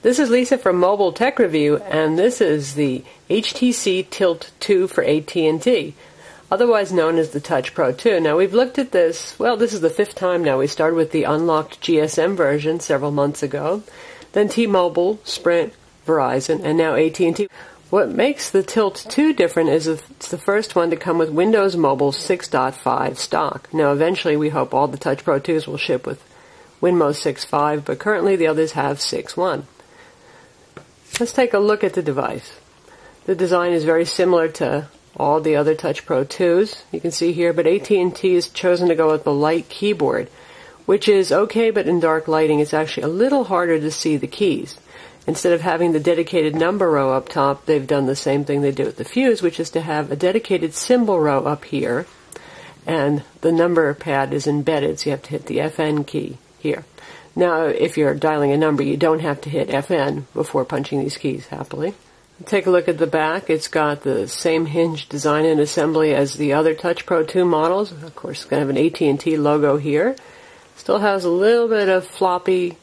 This is Lisa from Mobile Tech Review, and this is the HTC Tilt 2 for AT&T, otherwise known as the Touch Pro 2. Now, we've looked at this, well, this is the fifth time now. We started with the unlocked GSM version several months ago, then T-Mobile, Sprint, Verizon, and now AT&T. What makes the Tilt 2 different is it's the first one to come with Windows Mobile 6.5 stock. Now, eventually, we hope all the Touch Pro 2s will ship with WinMo 6.5, but currently the others have 6.1. Let's take a look at the device. The design is very similar to all the other Touch Pro 2s you can see here, but AT&T has chosen to go with the light keyboard, which is okay, but in dark lighting it's actually a little harder to see the keys. Instead of having the dedicated number row up top, they've done the same thing they do with the Fuse, which is to have a dedicated symbol row up here, and the number pad is embedded, so you have to hit the FN key here. Now, if you're dialing a number, you don't have to hit FN before punching these keys, happily. Take a look at the back. It's got the same hinge design and assembly as the other Touch Pro 2 models. Of course, it's going to have an AT&T logo here. Still has a little bit of floppy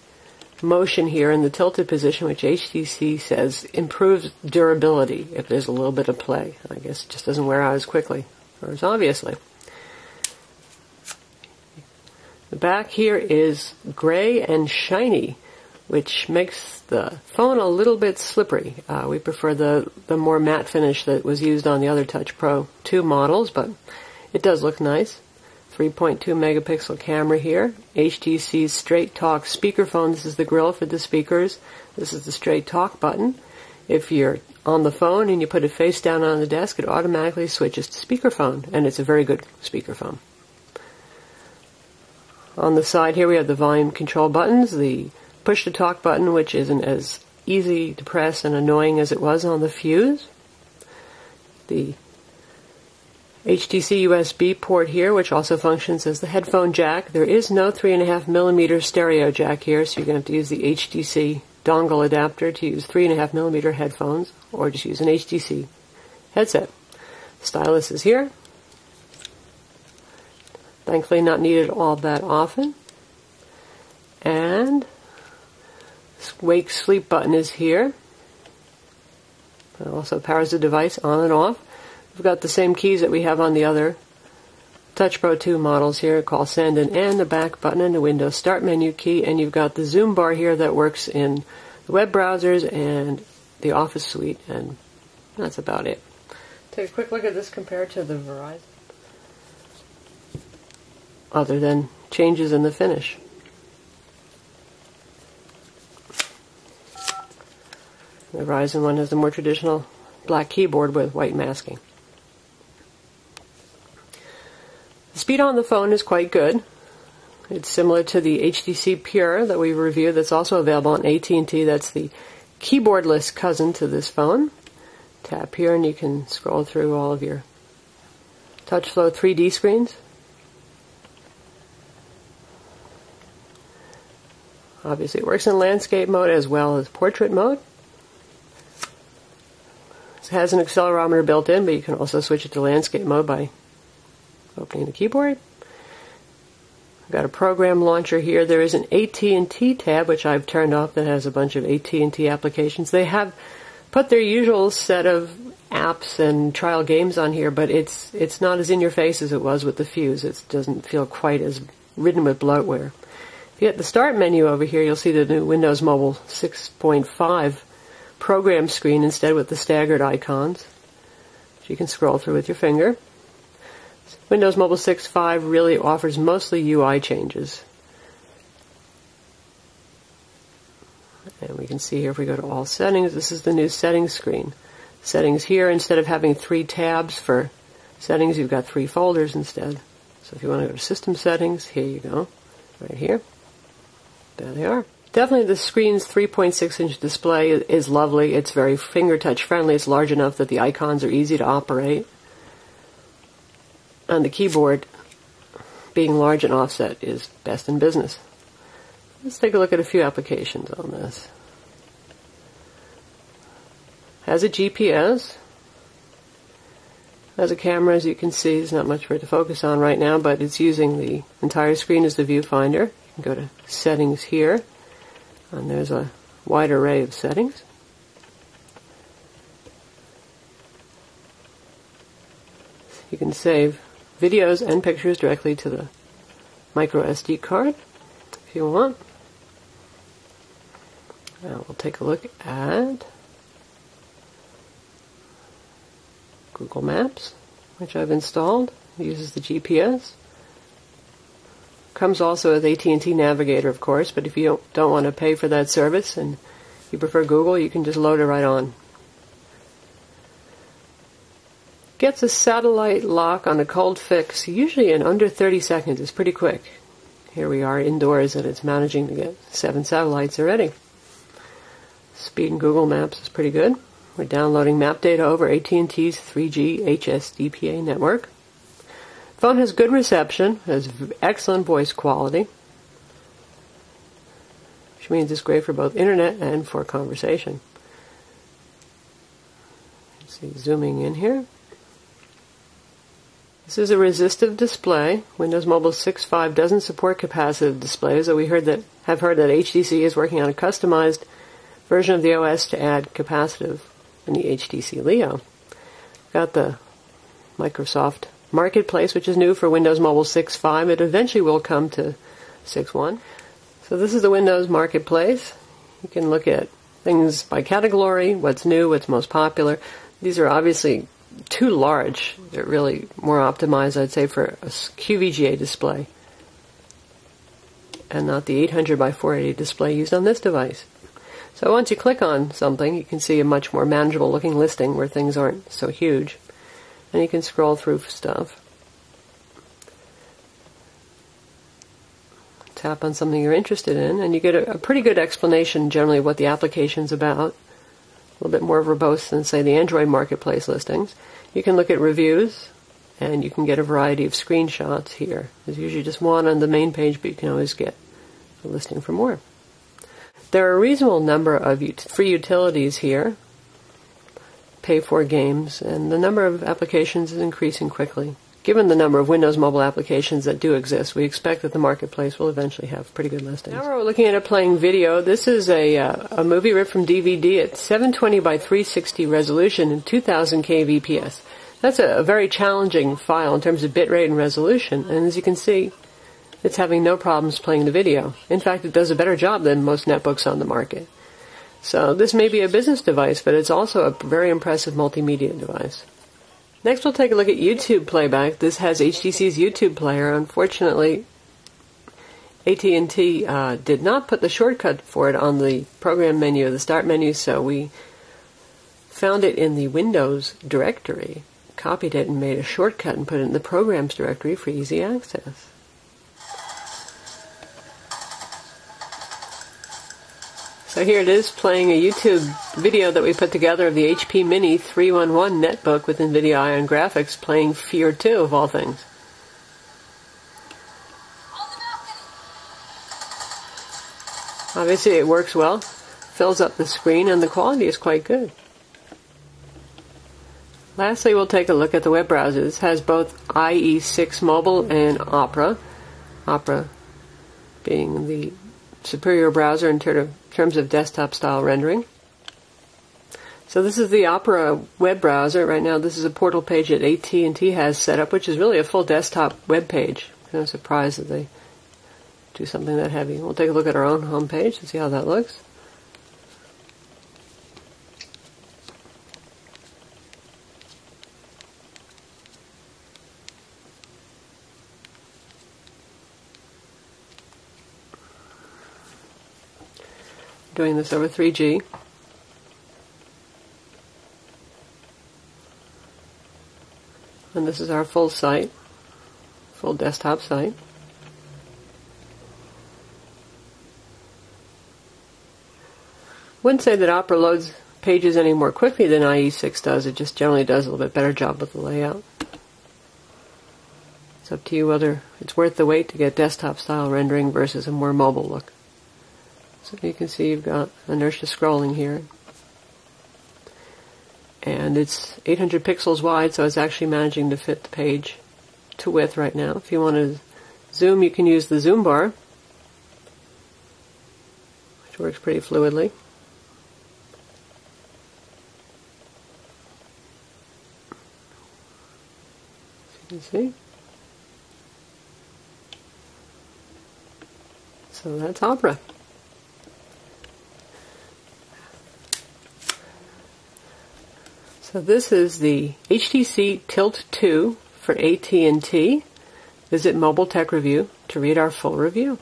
motion here in the tilted position, which HTC says improves durability if there's a little bit of play. I guess it just doesn't wear out as quickly, or as obviously. The back here is gray and shiny, which makes the phone a little bit slippery. We prefer the more matte finish that was used on the other Touch Pro 2 models, but it does look nice. 3.2 megapixel camera here. HTC's Straight Talk speakerphone. This is the grill for the speakers. This is the Straight Talk button. If you're on the phone and you put it face down on the desk, it automatically switches to speakerphone, and it's a very good speakerphone. On the side here we have the volume control buttons, the push-to-talk button, which isn't as easy to press and annoying as it was on the Fuse. The HTC USB port here, which also functions as the headphone jack. There is no 3.5mm stereo jack here, so you're going to have to use the HTC dongle adapter to use 3.5mm headphones, or just use an HTC headset. Stylus is here. Thankfully not needed all that often. And wake sleep button is here. It also powers the device on and off. We've got the same keys that we have on the other Touch Pro 2 models here, call send and the back button and the Windows Start menu key, and you've got the zoom bar here that works in the web browsers and the Office suite, and that's about it. Take a quick look at this compared to the Verizon. Other than changes in the finish. The Verizon one has the more traditional black keyboard with white masking. The speed on the phone is quite good. It's similar to the HTC Pure that we reviewed that's also available on AT&T. That's the keyboardless cousin to this phone. Tap here and you can scroll through all of your TouchFLO 3D screens. Obviously, it works in landscape mode as well as portrait mode. It has an accelerometer built in, but you can also switch it to landscape mode by opening the keyboard. I've got a program launcher here. There is an AT&T tab, which I've turned off, that has a bunch of AT&T applications. They have put their usual set of apps and trial games on here, but it's not as in your face as it was with the Fuse. It doesn't feel quite as ridden with bloatware. If you hit the Start menu over here, you'll see the new Windows Mobile 6.5 program screen instead, with the staggered icons, which you can scroll through with your finger. Windows Mobile 6.5 really offers mostly UI changes. And we can see here, if we go to All Settings, this is the new Settings screen. Settings here, instead of having 3 tabs for Settings, you've got 3 folders instead. So if you want to go to System Settings, here you go, right here. There they are. Definitely the screen's 3.6-inch display is lovely. It's very finger-touch friendly. It's large enough that the icons are easy to operate. And the keyboard, being large and offset, is best in business. Let's take a look at a few applications on this. Has a GPS. As a camera, as you can see, there's not much for it to focus on right now, but it's using the entire screen as the viewfinder. You can go to Settings here, and there's a wide array of settings. You can save videos and pictures directly to the micro SD card if you want. Now we'll take a look at Google Maps, which I've installed. It uses the GPS. Comes also with AT&T Navigator, of course, but if you don't want to pay for that service and you prefer Google, you can just load it right on. Gets a satellite lock on a cold fix, usually in under 30 seconds. It's pretty quick. Here we are indoors and it's managing to get 7 satellites already. Speed in Google Maps is pretty good. We're downloading map data over AT&T's 3G HSDPA network. Phone has good reception, has excellent voice quality, which means it's great for both internet and for conversation. Let's see, zooming in here. This is a resistive display. Windows Mobile 6.5 doesn't support capacitive displays, though we have heard that HTC is working on a customized version of the OS to add capacitive in the HTC Leo. Got the Microsoft Marketplace, which is new for Windows Mobile 6.5. It eventually will come to 6.1. So this is the Windows Marketplace. You can look at things by category, what's new, what's most popular. These are obviously too large. They're really more optimized, I'd say, for a QVGA display and not the 800 by 480 display used on this device. So once you click on something, you can see a much more manageable looking listing where things aren't so huge, and you can scroll through stuff. Tap on something you're interested in and you get a pretty good explanation generally of what the application's about. A little bit more verbose than, say, the Android Marketplace listings. You can look at reviews, and you can get a variety of screenshots here. There's usually just one on the main page, but you can always get a listing for more. There are a reasonable number of free utilities here, pay-for games, and the number of applications is increasing quickly. Given the number of Windows Mobile applications that do exist, we expect that the Marketplace will eventually have pretty good listings. Now we're looking at a playing video. This is a movie ripped from DVD at 720 by 360 resolution and 2000 kbps. That's a very challenging file in terms of bitrate and resolution, and as you can see, it's having no problems playing the video. In fact, it does a better job than most netbooks on the market. So this may be a business device, but it's also a very impressive multimedia device. Next we'll take a look at YouTube playback. This has HTC's YouTube player. Unfortunately, AT&T did not put the shortcut for it on the program menu, the start menu, so we found it in the Windows directory, copied it and made a shortcut and put it in the programs directory for easy access. So here it is playing a YouTube video that we put together of the HP Mini 311 netbook with Nvidia Ion graphics playing Fear 2, of all things. Obviously it works well, fills up the screen, and the quality is quite good. Lastly, we'll take a look at the web browser. This has both IE6 Mobile and Opera. Opera being the superior browser in terms of desktop-style rendering. So this is the Opera web browser. Right now this is a portal page that AT&T has set up, which is really a full desktop web page. No surprise that they do something that heavy. We'll take a look at our own home page and see how that looks. Doing this over 3G. And this is our full site, full desktop site. Wouldn't say that Opera loads pages any more quickly than IE6 does. It just generally does a little bit better job with the layout. It's up to you whether it's worth the wait to get desktop style rendering versus a more mobile look. So you can see you've got inertia scrolling here. And it's 800 pixels wide, so it's actually managing to fit the page to width right now. If you want to zoom, you can use the zoom bar, which works pretty fluidly. You see? So that's Opera. So this is the HTC Tilt 2 for AT&T. Visit Mobile Tech Review to read our full review.